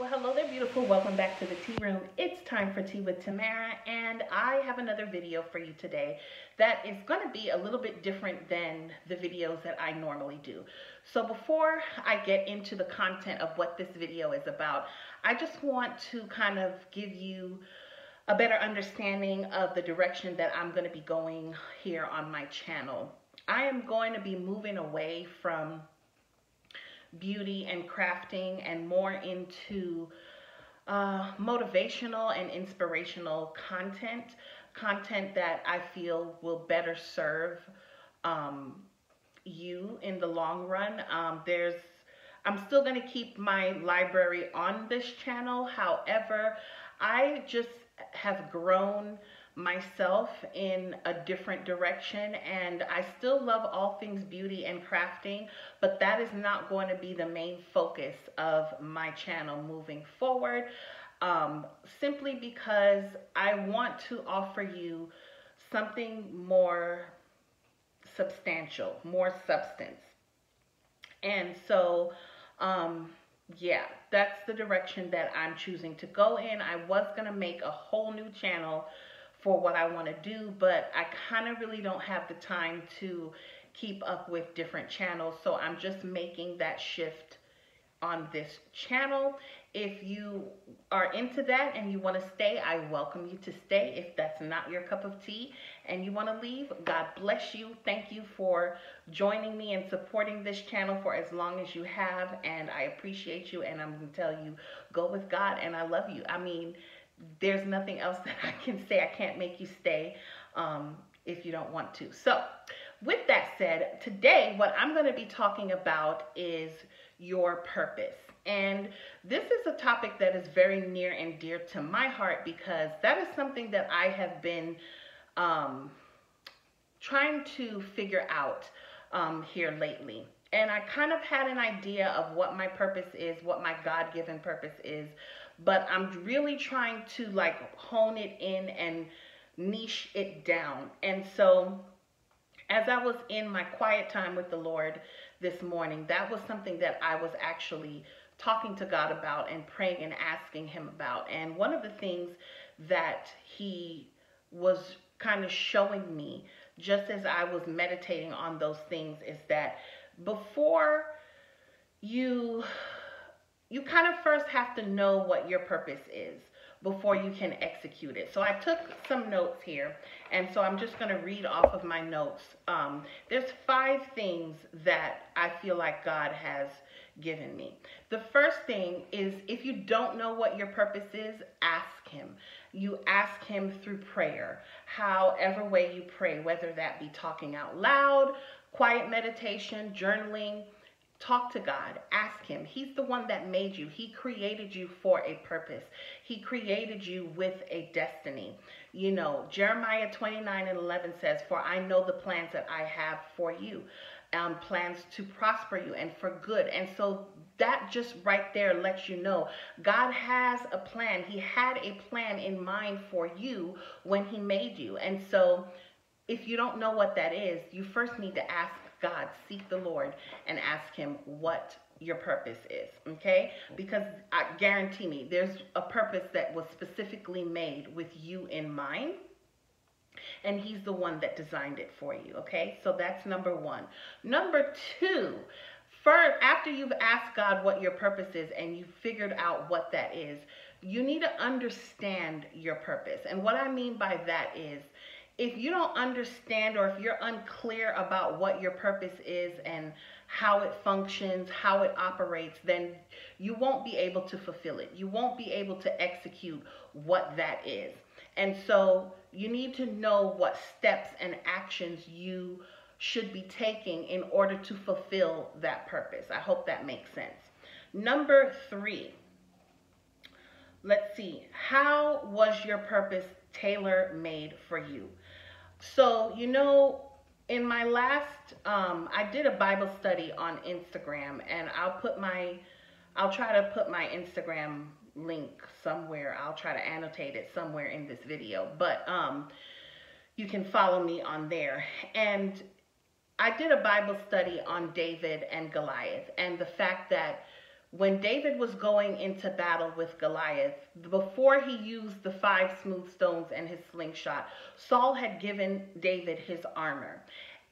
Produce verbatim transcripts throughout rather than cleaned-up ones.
Well, hello there, beautiful. Welcome back to the Tea Room. It's time for Tea with Tamara, and I have another video for you today that is going to be a little bit different than the videos that I normally do. So before I get into the content of what this video is about, I just want to kind of give you a better understanding of the direction that I'm going to be going here on my channel. I am going to be moving away from beauty and crafting and more into uh, motivational and inspirational content, content that I feel will better serve um, you in the long run. Um, there's, I'm still going to keep my library on this channel. However, I just have grown myself in a different direction, and I still love all things beauty and crafting, but that is not going to be the main focus of my channel moving forward, um, simply because I want to offer you something more substantial, more substance. And so um, yeah, that's the direction that I'm choosing to go in. I was gonna make a whole new channel for what I want to do, but I kind of really don't have the time to keep up with different channels, so I'm just making that shift on this channel. If you are into that and you want to stay, I welcome you to stay. If that's not your cup of tea and you want to leave, God bless you. Thank you for joining me and supporting this channel for as long as you have, and I appreciate you, and I'm going to tell you, go with God, and I love you. I mean, there's nothing else that I can say. I can't make you stay um, if you don't want to. So with that said, today what I'm going to be talking about is your purpose. And this is a topic that is very near and dear to my heart, because that is something that I have been um, trying to figure out um, here lately. And I kind of had an idea of what my purpose is, what my God-given purpose is, but I'm really trying to like hone it in and niche it down. And so as I was in my quiet time with the Lord this morning, that was something that I was actually talking to God about and praying and asking him about. And one of the things that he was kind of showing me just as I was meditating on those things is that before you, you kind of first have to know what your purpose is before you can execute it. So I took some notes here, and so I'm just going to read off of my notes. Um, there's five things that I feel like God has given me. The first thing is, if you don't know what your purpose is, ask him. You ask him through prayer, however way you pray, whether that be talking out loud, quiet meditation, journaling. Talk to God. Ask him. He's the one that made you. He created you for a purpose. He created you with a destiny. You know, Jeremiah twenty-nine and eleven says, "For I know the plans that I have for you, um, plans to prosper you and for good." And so that just right there lets you know God has a plan. He had a plan in mind for you when he made you. And so if you don't know what that is, you first need to ask God, seek the Lord, and ask him what your purpose is, okay? Because I guarantee me, there's a purpose that was specifically made with you in mind, and he's the one that designed it for you, okay? So that's number one. Number two, first, after you've asked God what your purpose is and you've figured out what that is, you need to understand your purpose. And what I mean by that is, if you don't understand, or if you're unclear about what your purpose is and how it functions, how it operates, then you won't be able to fulfill it. You won't be able to execute what that is. And so you need to know what steps and actions you should be taking in order to fulfill that purpose. I hope that makes sense. Number three, let's see, how was your purpose tailor-made for you? So, you know, in my last, um, I did a Bible study on Instagram, and I'll put my, I'll try to put my Instagram link somewhere. I'll try to annotate it somewhere in this video, but um, you can follow me on there. And I did a Bible study on David and Goliath, and the fact that when David was going into battle with Goliath, before he used the five smooth stones and his slingshot, Saul had given David his armor.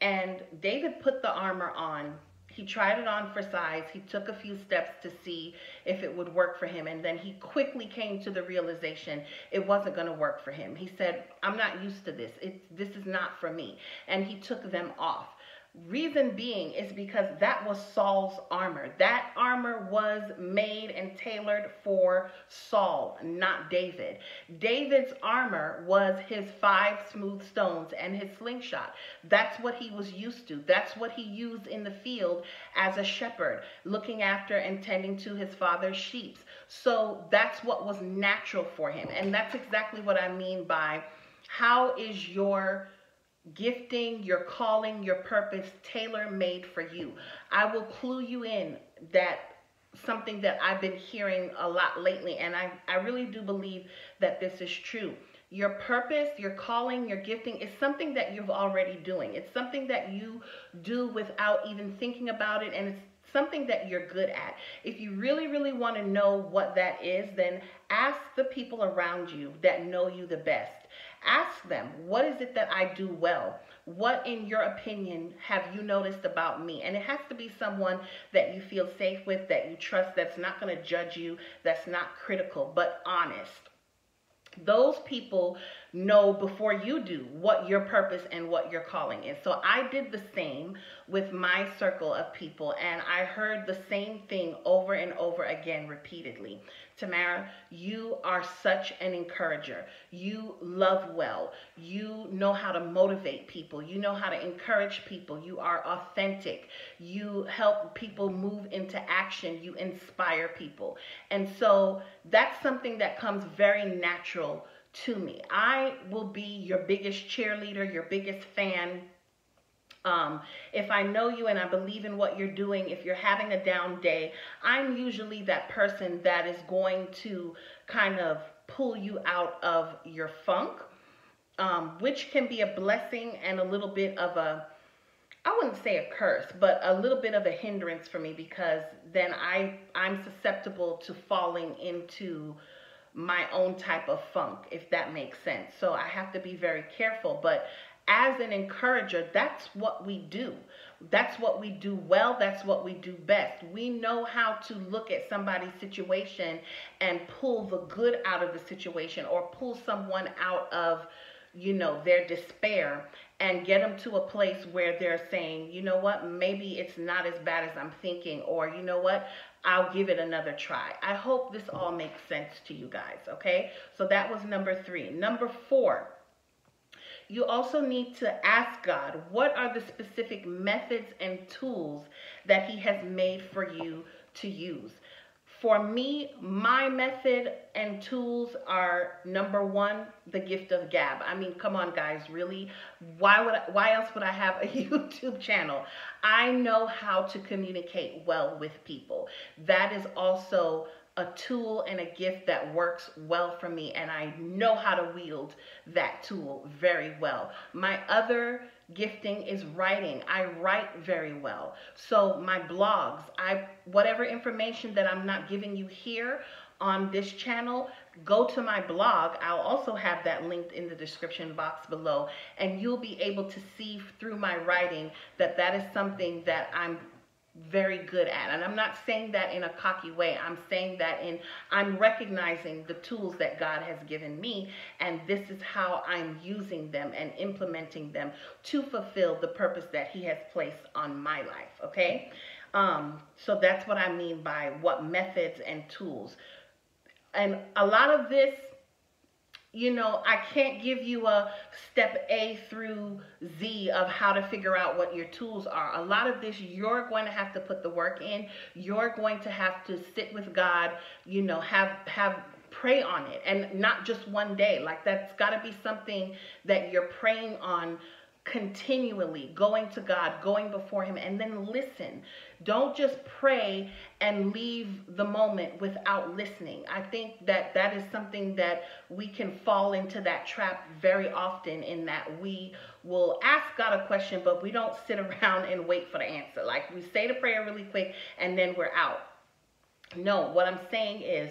And David put the armor on. He tried it on for size. He took a few steps to see if it would work for him. And then he quickly came to the realization it wasn't going to work for him. He said, I'm not used to this. It's, this is not for me. And he took them off. Reason being is because that was Saul's armor. That armor was made and tailored for Saul, not David. David's armor was his five smooth stones and his slingshot. That's what he was used to. That's what he used in the field as a shepherd, looking after and tending to his father's sheep. So that's what was natural for him. And that's exactly what I mean by, how is your gifting, your calling, your purpose tailor-made for you? I will clue you in that something that I've been hearing a lot lately, and I, I really do believe that this is true. Your purpose, your calling, your gifting is something that you've already doing. It's something that you do without even thinking about it, and it's something that you're good at. If you really, really want to know what that is, then ask the people around you that know you the best. Ask them, what is it that I do well? What, in your opinion, have you noticed about me? And it has to be someone that you feel safe with, that you trust, that's not going to judge you, that's not critical, but honest. Those people know before you do what your purpose and what your calling is. So I did the same with my circle of people, and I heard the same thing over and over again repeatedly. Tamara, you are such an encourager. You love well. You know how to motivate people. You know how to encourage people. You are authentic. You help people move into action. You inspire people. And so that's something that comes very natural to me. I will be your biggest cheerleader, your biggest fan. Um, if I know you and I believe in what you're doing, if you're having a down day, I'm usually that person that is going to kind of pull you out of your funk, um, which can be a blessing and a little bit of a, I wouldn't say a curse, but a little bit of a hindrance for me, because then I, I'm susceptible to falling into my own type of funk, if that makes sense. So I have to be very careful, but as an encourager, that's what we do. That's what we do well. That's what we do best. We know how to look at somebody's situation and pull the good out of the situation, or pull someone out of, you know, their despair, and get them to a place where they're saying, you know what, maybe it's not as bad as I'm thinking, or you know what, I'll give it another try. I hope this all makes sense to you guys, okay? So that was number three. Number four. You also need to ask God, what are the specific methods and tools that he has made for you to use? For me, my method and tools are, number one, the gift of gab. I mean, come on, guys, really? Why would I, why else would I have a YouTube channel? I know how to communicate well with people. That is also a tool and a gift that works well for me, and I know how to wield that tool very well. My other gifting is writing. I write very well. So my blogs, I whatever information that I'm not giving you here on this channel, go to my blog. I'll also have that linked in the description box below, and you'll be able to see through my writing that that is something that I'm very good at. And I'm not saying that in a cocky way. I'm saying that in, I'm recognizing the tools that God has given me, and this is how I'm using them and implementing them to fulfill the purpose that he has placed on my life, okay? Um, so that's what I mean by what methods and tools. And a lot of this, you know, I can't give you a step A through Z of how to figure out what your tools are. A lot of this, you're going to have to put the work in. You're going to have to sit with God, you know, have, have, pray on it. And not just one day. Like, that's got to be something that you're praying on continually, going to God, going before him, and then listen. Don't just pray and leave the moment without listening. I think that that is something that we can fall into that trap very often, in that we will ask God a question, but we don't sit around and wait for the answer. Like, we say the prayer really quick, and then we're out. No, what I'm saying is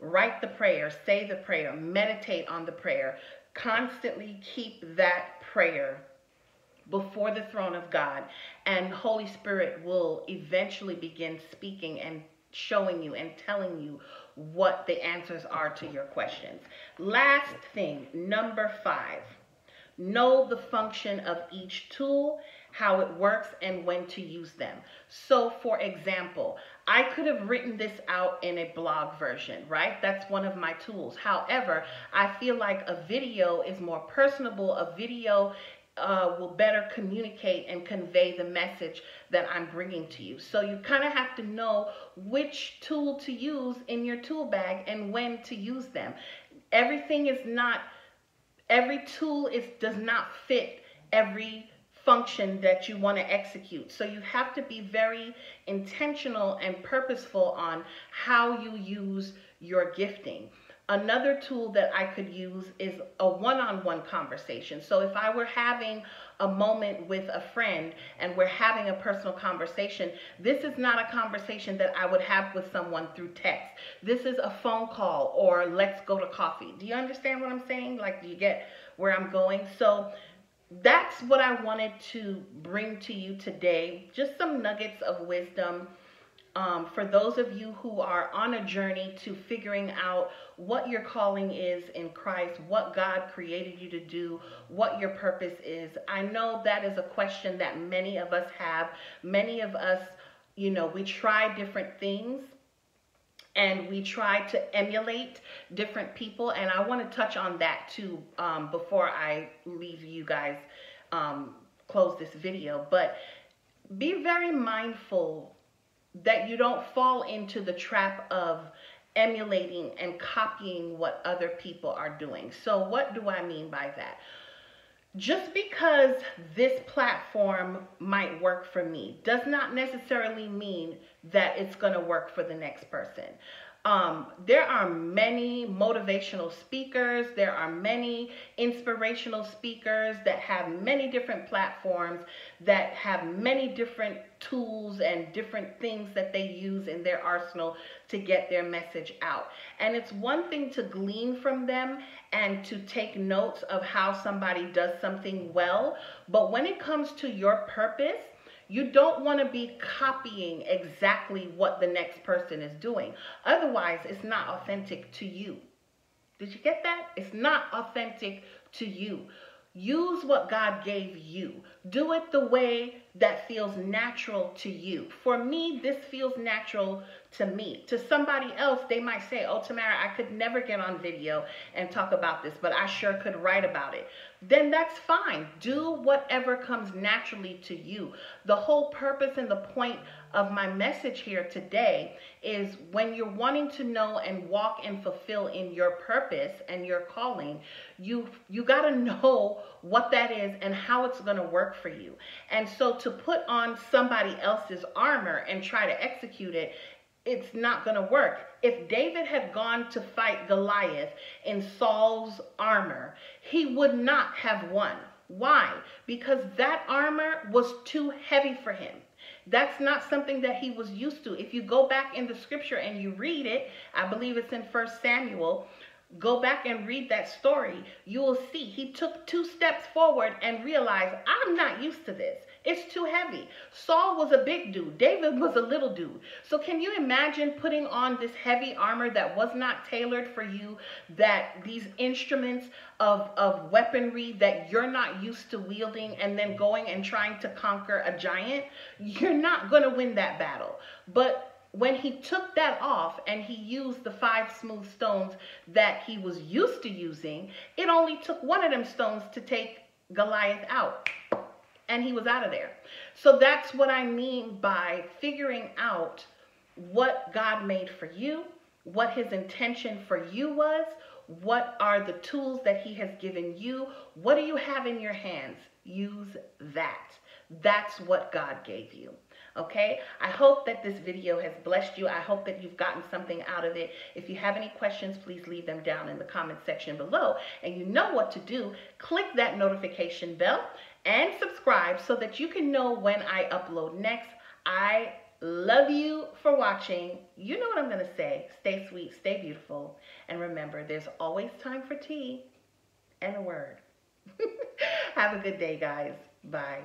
write the prayer, say the prayer, meditate on the prayer, constantly keep that prayer before the throne of God, and Holy Spirit will eventually begin speaking and showing you and telling you what the answers are to your questions. Last thing, number five, know the function of each tool, how it works, and when to use them. So for example, I could have written this out in a blog version, right? That's one of my tools. However, I feel like a video is more personable. A video Uh, will better communicate and convey the message that I'm bringing to you. So you kind of have to know which tool to use in your tool bag and when to use them. Everything is not, every tool is, does not fit every function that you want to execute. So you have to be very intentional and purposeful on how you use your gifting. Another tool that I could use is a one-on-one conversation. So if I were having a moment with a friend and we're having a personal conversation, this is not a conversation that I would have with someone through text. This is a phone call or let's go to coffee. Do you understand what I'm saying? Like, do you get where I'm going? So that's what I wanted to bring to you today. Just some nuggets of wisdom. Um, for those of you who are on a journey to figuring out what your calling is in Christ, what God created you to do, what your purpose is, I know that is a question that many of us have. Many of us, you know, we try different things and we try to emulate different people. And I want to touch on that too um, before I leave you guys, um, close this video. But be very mindful that you don't fall into the trap of emulating and copying what other people are doing. So what do I mean by that? Just because this platform might work for me does not necessarily mean that it's going to work for the next person. Um, there are many motivational speakers. There are many inspirational speakers that have many different platforms, that have many different tools and different things that they use in their arsenal to get their message out. And it's one thing to glean from them and to take notes of how somebody does something well. But when it comes to your purpose, you don't want to be copying exactly what the next person is doing. Otherwise, it's not authentic to you. Did you get that? It's not authentic to you. Use what God gave you. Do it the way that feels natural to you. For me, this feels natural to me. To somebody else, they might say, oh, Tamara, I could never get on video and talk about this, but I sure could write about it. Then that's fine. Do whatever comes naturally to you. The whole purpose and the point of my message here today is when you're wanting to know and walk and fulfill in your purpose and your calling, you, you got to know what that is and how it's going to work for you. And so to put on somebody else's armor and try to execute it, it's not going to work. If David had gone to fight Goliath in Saul's armor, he would not have won. Why? Because that armor was too heavy for him. That's not something that he was used to. If you go back in the scripture and you read it, I believe it's in First Samuel, go back and read that story. You will see he took two steps forward and realized, I'm not used to this. It's too heavy. Saul was a big dude. David was a little dude. So can you imagine putting on this heavy armor that was not tailored for you, that these instruments of, of weaponry that you're not used to wielding, and then going and trying to conquer a giant? You're not going to win that battle. But when he took that off and he used the five smooth stones that he was used to using, it only took one of them stones to take Goliath out. And he was out of there. So that's what I mean by figuring out what God made for you, what his intention for you was, what are the tools that he has given you, what do you have in your hands? Use that. That's what God gave you. Okay, I hope that this video has blessed you. I hope that you've gotten something out of it. If you have any questions, please leave them down in the comment section below. And you know what to do. Click that notification bell and subscribe so that you can know when I upload next. I Love you for watching. You know what I'm going to say. Stay sweet, stay beautiful. And remember, there's always time for tea and a word. Have a good day, guys. Bye.